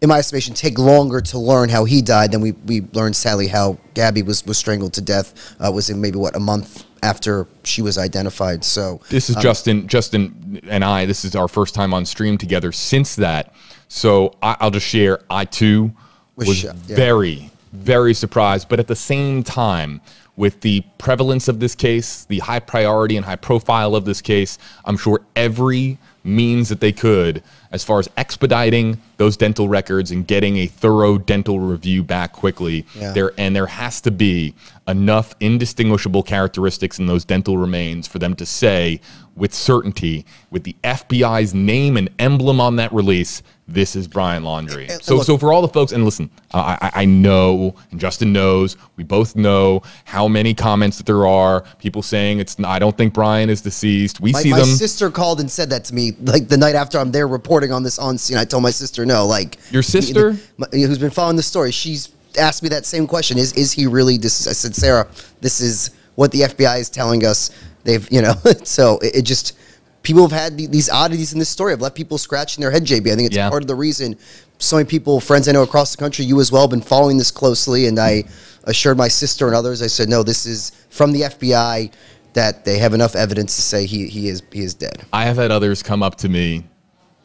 in my estimation, take longer to learn how he died than we, we learned, sadly, how Gabby was, was strangled to death, uh, was in maybe, what, a month after she was identified. So this is um, Justin Justin and I. This is our first time on stream together since that. So I, I'll just share, I, too, was, was yeah. very, very surprised. But at the same time, with the prevalence of this case, the high priority and high profile of this case, I'm sure every means that they could as far as expediting those dental records and getting a thorough dental review back quickly. Yeah. There and there has to be enough indistinguishable characteristics in those dental remains for them to say with certainty, with the F B I's name and emblem on that release, this is Brian Laundrie. And so, look, so for all the folks, and listen, uh, I, I know, and Justin knows, we both know how many comments that there are. People saying it's, I don't think Brian is deceased. We my, see my them. My sister called and said that to me, like the night after I'm there reporting. reporting on this on scene. I told my sister, no, like your sister who's been following the story. She's asked me that same question. Is, is he really this? I said, Sarah, this is what the F B I is telling us. They've, you know, so it, it just, people have had these oddities in this story. I've left people scratching their head, J B. I think it's yeah. part of the reason so many people, friends I know across the country, you as well, have been following this closely. And I assured my sister and others, I said, no, this is from the F B I, that they have enough evidence to say he, he is, he is dead. I have had others come up to me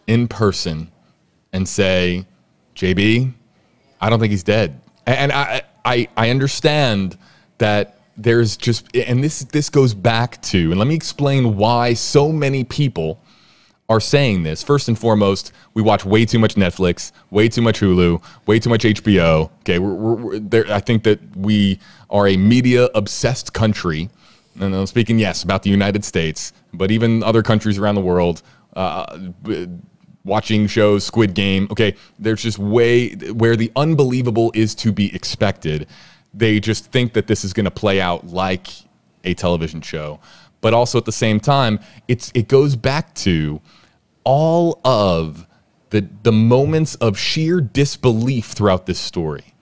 in person and say, J B, I don't think he's dead. And I, I, I understand that there's just, and this, this goes back to, and let me explain why so many people are saying this. First and foremost, we watch way too much Netflix, way too much Hulu, way too much H B O. Okay, we're, we're, we're there. I think that we are a media-obsessed country. And I'm speaking, yes, about the United States, but even other countries around the world, uh, watching shows, Squid Game. Okay, there's just way where the unbelievable is to be expected. They just think that this is going to play out like a television show. But also at the same time, it's it goes back to all of the, the moments of sheer disbelief throughout this story.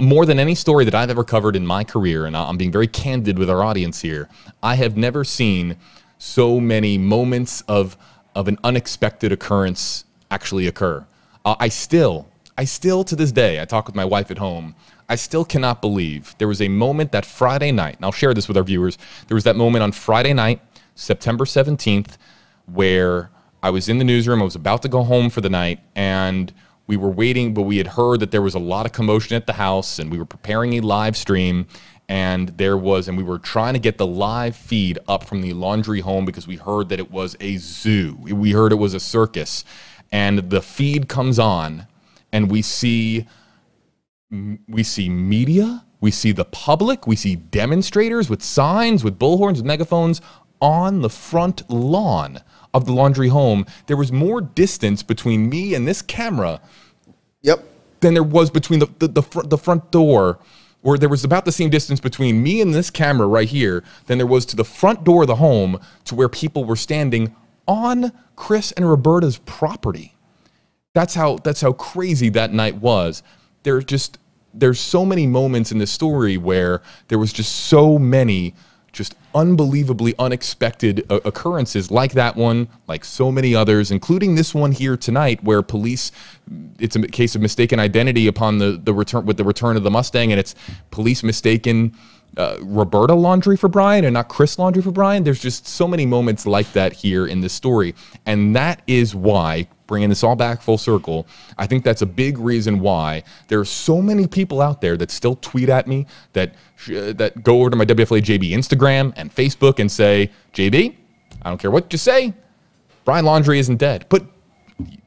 More than any story that I've ever covered in my career, and I'm being very candid with our audience here, I have never seen so many moments of, of an unexpected occurrence actually occur. Uh, I still, I still to this day, I talk with my wife at home, I still cannot believe there was a moment that Friday night, and I'll share this with our viewers, there was that moment on Friday night, September seventeenth, where I was in the newsroom, I was about to go home for the night, and we were waiting, but we had heard that there was a lot of commotion at the house, and we were preparing a live stream, and there was, and we were trying to get the live feed up from the Laundrie home because we heard that it was a zoo. We heard it was a circus, and the feed comes on, and we see, we see media, we see the public, we see demonstrators with signs, with bullhorns, with megaphones on the front lawn of the Laundrie home. There was more distance between me and this camera yep. than there was between the, the, the, fr the front door, or there was about the same distance between me and this camera right here than there was to the front door of the home, to where people were standing on Chris and Roberta's property. That's how, that's how crazy that night was. There's just, there's so many moments in this story where there was just so many just unbelievably unexpected occurrences like that one, like so many others, including this one here tonight, where police, it's a case of mistaken identity upon the, the return with the return of the Mustang, and it's police mistaken uh, Roberta Laundrie for Brian and not Chris Laundrie for Brian. There's just so many moments like that here in this story. And that is why, bringing this all back full circle, I think that's a big reason why there are so many people out there that still tweet at me, that uh, that go over to my W F L A J B Instagram and Facebook and say, J B, I don't care what you say, Brian Laundrie isn't dead. But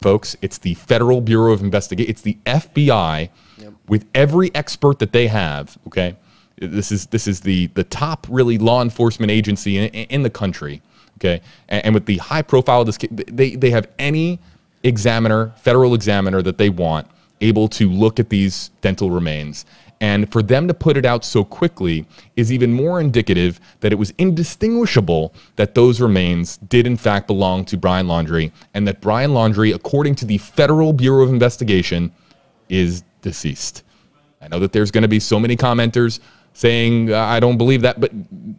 folks, it's the Federal Bureau of Investigation. It's the F B I yep. with every expert that they have. Okay, this is this is the the top really law enforcement agency in, in the country. Okay, and, and with the high profile of this, they they have any examiner, federal examiner that they want, able to look at these dental remains. And for them to put it out so quickly is even more indicative that it was indistinguishable that those remains did in fact belong to Brian Laundrie, and that Brian Laundrie, according to the Federal Bureau of Investigation, is deceased. I know that there's going to be so many commenters saying, I don't believe that, but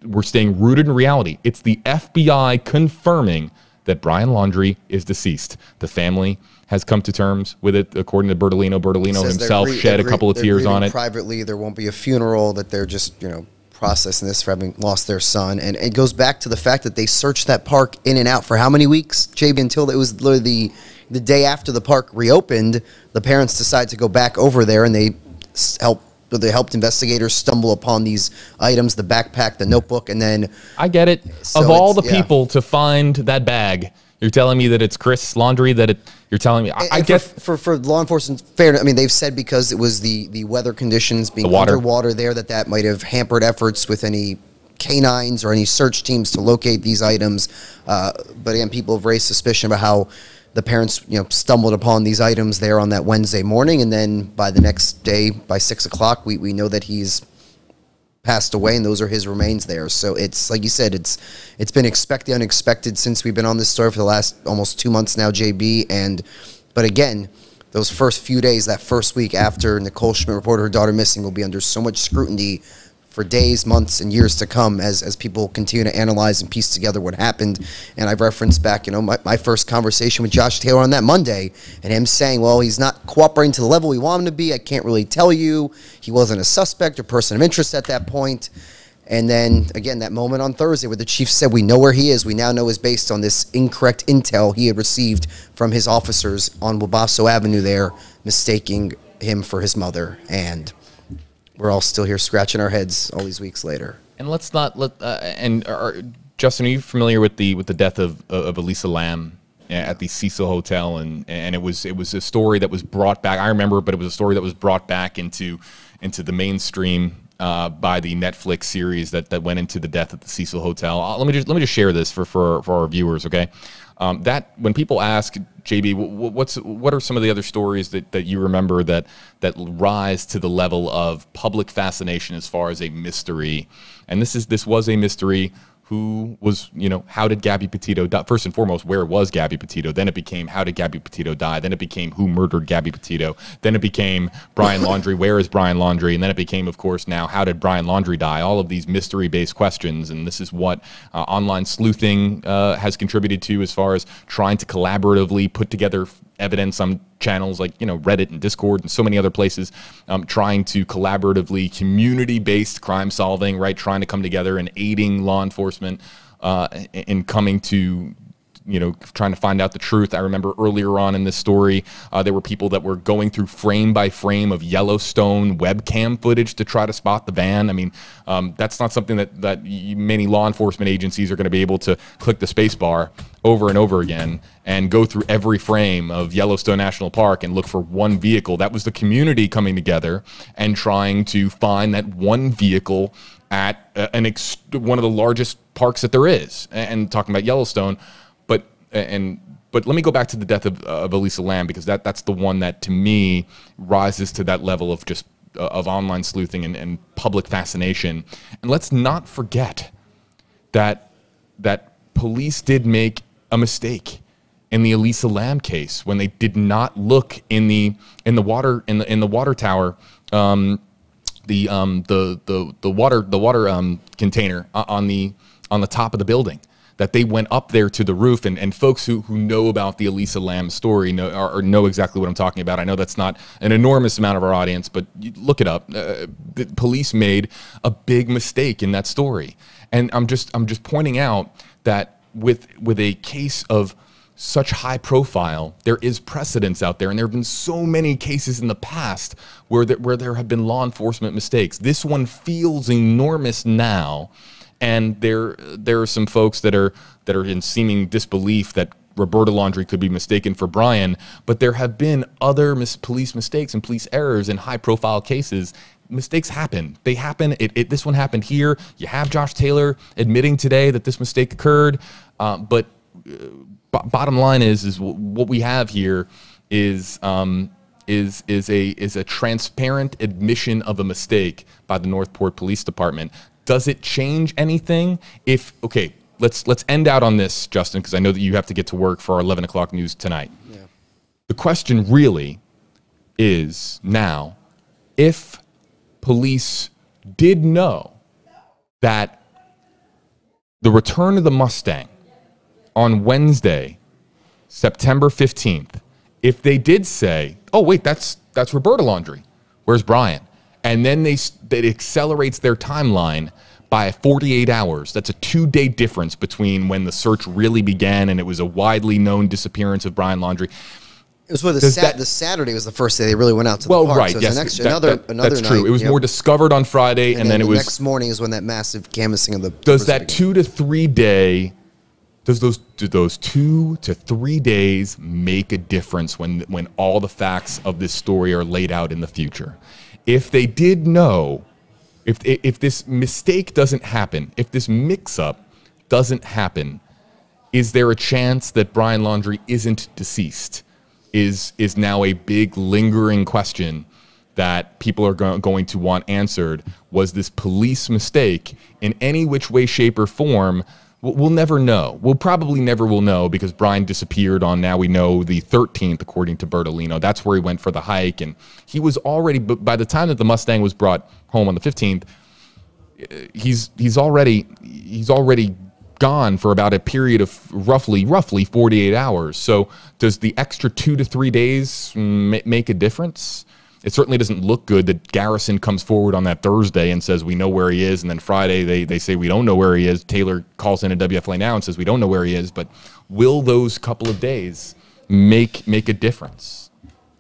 we're staying rooted in reality. It's the F B I confirming that Brian Laundrie is deceased. The family has come to terms with it, according to Bertolino. Bertolino himself shed a couple of tears on it. Privately, there won't be a funeral, that they're just, you know, processing this for having lost their son. And it goes back to the fact that they searched that park in and out for how many weeks, J B, until it was literally the, the day after the park reopened, the parents decided to go back over there, and they helped They helped investigators stumble upon these items, the backpack, the notebook, and then... I get it. So of all the yeah. people to find that bag, you're telling me that it's Chris Laundrie, that it... You're telling me... I, I guess for, for, for law enforcement, fair. I mean, they've said because it was the, the weather conditions, being the water. underwater there, that that might have hampered efforts with any canines or any search teams to locate these items. Uh, but again, people have raised suspicion about how the parents, you know, stumbled upon these items there on that Wednesday morning, and then by the next day, by six o'clock, we, we know that he's passed away, and those are his remains there. So it's like you said, it's it's been expect the unexpected since we've been on this story for the last almost two months now, J B. And but again, those first few days, that first week after Nicole Schmidt reported her daughter missing, will be under so much scrutiny for days, months, and years to come as, as people continue to analyze and piece together what happened. And I've referenced back, you know, my, my first conversation with Josh Taylor on that Monday, and him saying, well, he's not cooperating to the level we want him to be. I can't really tell you. He wasn't a suspect or person of interest at that point. And then, again, that moment on Thursday where the chief said, we know where he is. We now know is based on this incorrect intel he had received from his officers on Wabasso Avenue there, mistaking him for his mother. And we're all still here scratching our heads all these weeks later. And let's not let. Uh, and are, Justin, are you familiar with the with the death of of Elisa Lam at the Cecil Hotel? And and it was it was a story that was brought back. I remember, but it was a story that was brought back into into the mainstream uh, by the Netflix series that that went into the death at the Cecil Hotel. Uh, let me just let me just share this for for for our viewers, okay? Um, that when people ask, J B, what's what are some of the other stories that, that you remember that that rise to the level of public fascination as far as a mystery? And this is this was a mystery. Who was, you know, how did Gabby Petito die? First and foremost, where was Gabby Petito? Then it became, how did Gabby Petito die? Then it became, who murdered Gabby Petito? Then it became, Brian Laundrie, where is Brian Laundrie? And then it became, of course, now, how did Brian Laundrie die? All of these mystery-based questions, and this is what uh, online sleuthing uh, has contributed to as far as trying to collaboratively put together evidence on channels like, you know, Reddit and Discord and so many other places, um, trying to collaboratively community-based crime solving, right? Trying to come together and aiding law enforcement uh, in coming to, you know, trying to find out the truth. I remember earlier on in this story, uh, there were people that were going through frame by frame of Yellowstone webcam footage to try to spot the van. I mean, um, that's not something that, that many law enforcement agencies are going to be able to click the space bar over and over again and go through every frame of Yellowstone National Park and look for one vehicle. That was the community coming together and trying to find that one vehicle at an ex one of the largest parks that there is. And talking about Yellowstone, And but let me go back to the death of, of Elisa Lam, because that that's the one that to me rises to that level of just uh, of online sleuthing and, and public fascination. And let's not forget that that police did make a mistake in the Elisa Lam case when they did not look in the in the water in the in the water tower, um, the um, the the the water the water um, container on the on the top of the building. That they went up there to the roof, and, and folks who, who know about the Elisa Lam story know, or, or know exactly what I'm talking about. I know that's not an enormous amount of our audience, but you look it up. Uh, the police made a big mistake in that story. And I'm just, I'm just pointing out that with, with a case of such high profile, there is precedence out there, and there have been so many cases in the past where there, where there have been law enforcement mistakes. This one feels enormous now. And there, there are some folks that are that are in seeming disbelief that Roberta Laundrie could be mistaken for Brian, but there have been other mis police mistakes and police errors in high-profile cases. Mistakes happen. They happen. It, it, this one happened here. You have Josh Taylor admitting today that this mistake occurred. Uh, but uh, bottom line is, is what we have here is um, is is a is a transparent admission of a mistake by the North Port Police Department. Does it change anything? If okay, let's let's end out on this, Justin, because I know that you have to get to work for our eleven o'clock news tonight. Yeah. The question really is now, if police did know that the return of the Mustang on Wednesday, September fifteenth, if they did say, "Oh wait, that's that's Roberta Laundrie. Where's Brian?" And then they, it accelerates their timeline by forty-eight hours. That's a two-day difference between when the search really began and it was a widely known disappearance of Brian Laundrie. It was where the, sat that, the Saturday was the first day they really went out to the well, park. Right, so yes, next, that, another, that, another that's night, true. It was yep. more discovered on Friday, and, and then, then the it was... next morning is when that massive canvassing of the... Does that began. two to three day... Does those do those two to three days make a difference when when all the facts of this story are laid out in the future? If they did know, if, if this mistake doesn't happen, if this mix-up doesn't happen, is there a chance that Brian Laundrie isn't deceased? Is, is now a big lingering question that people are go going to want answered was this police mistake in any which way, shape, or form. We'll never know. We'll probably never will know because Brian disappeared on, now we know, the thirteenth, according to Bertolino. That's where he went for the hike. And he was already, by the time that the Mustang was brought home on the fifteenth, he's he's already he's already gone for about a period of roughly roughly forty-eight hours. So does the extra two to three days make a difference? It certainly doesn't look good that Garrison comes forward on that Thursday and says, we know where he is. And then Friday, they, they say, we don't know where he is. Taylor calls in at W F L A now and says, we don't know where he is. But will those couple of days make, make a difference?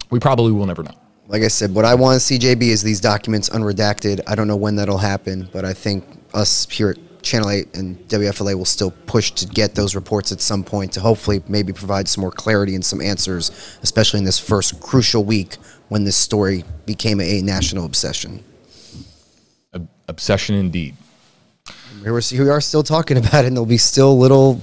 We probably will never know. Like I said, what I want to see, J B, is these documents unredacted. I don't know when that'll happen, but I think us here at Channel eight and W F L A will still push to get those reports at some point to hopefully maybe provide some more clarity and some answers, especially in this first crucial week when this story became a national obsession. Obsession indeed. We, were, we are still talking about it, and there'll be still little,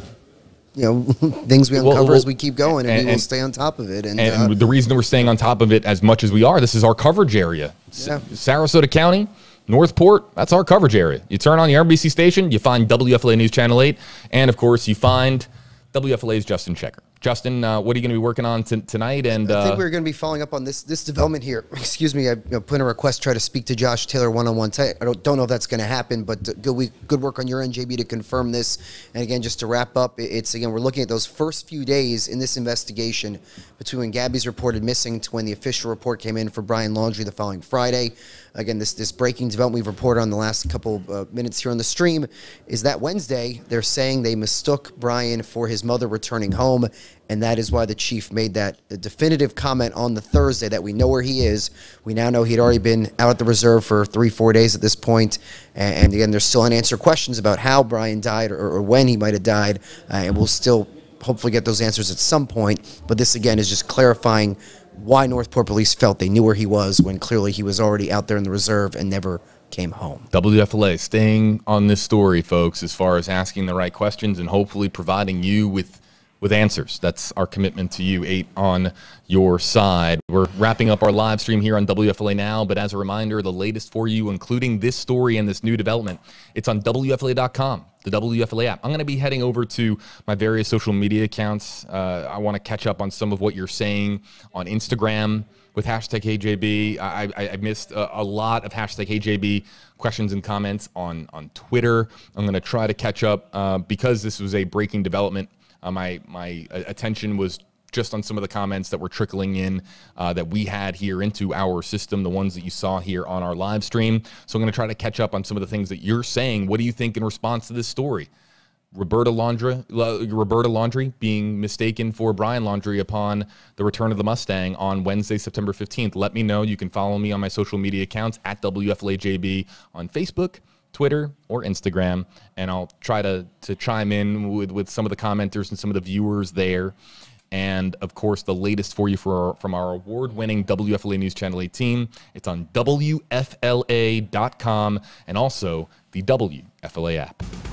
you know, things we uncover well, well, as we keep going, and, and we will stay on top of it. And, and uh, the reason that we're staying on top of it as much as we are, this is our coverage area. Yeah. Sarasota County, North Port, that's our coverage area. You turn on your N B C station, you find W F L A News Channel eight, and, of course, you find W F L A's Justin Schecker. Justin, uh, what are you going to be working on tonight? And uh, I think we're going to be following up on this this development here. Excuse me, I you know, put in a request to try to speak to Josh Taylor one-on-one tonight. I don't, don't know if that's going to happen, but good, we, good work on your end, J B, to confirm this. And again, just to wrap up, it's again we're looking at those first few days in this investigation between when Gabby's reported missing to when the official report came in for Brian Laundrie the following Friday. Again, this this breaking development we've reported on the last couple uh, minutes here on the stream is that Wednesday they're saying they mistook Brian for his mother returning home. And that is why the chief made that definitive comment on the Thursday that we know where he is. We now know he'd already been out at the reserve for three, four days at this point. And again, there's still unanswered questions about how Brian died or when he might have died. Uh, and we'll still hopefully get those answers at some point. But this, again, is just clarifying why North Port Police felt they knew where he was when clearly he was already out there in the reserve and never came home. W F L A staying on this story, folks, as far as asking the right questions and hopefully providing you with with answers. That's our commitment to you, eight on your side. We're wrapping up our live stream here on W F L A Now, but as a reminder, the latest for you, including this story and this new development, it's on W F L A dot com, the W F L A app. I'm going to be heading over to my various social media accounts. Uh, I want to catch up on some of what you're saying on Instagram with hashtag Hey J B. I, I, I missed a, a lot of hashtag Hey J B questions and comments on, on Twitter. I'm going to try to catch up uh, because this was a breaking development. Uh, my my attention was just on some of the comments that were trickling in uh, that we had here into our system, the ones that you saw here on our live stream. So I'm going to try to catch up on some of the things that you're saying. What do you think in response to this story? Roberta Laundrie, La, Roberta Laundrie being mistaken for Brian Laundrie upon the return of the Mustang on Wednesday, September fifteenth. Let me know. You can follow me on my social media accounts at W F L A J B on Facebook, Twitter, or Instagram, and I'll try to to chime in with with some of the commenters and some of the viewers there. And of course, the latest for you for our, from our award-winning W F L A News Channel eight team. It's on W F L A dot com and also the W F L A app.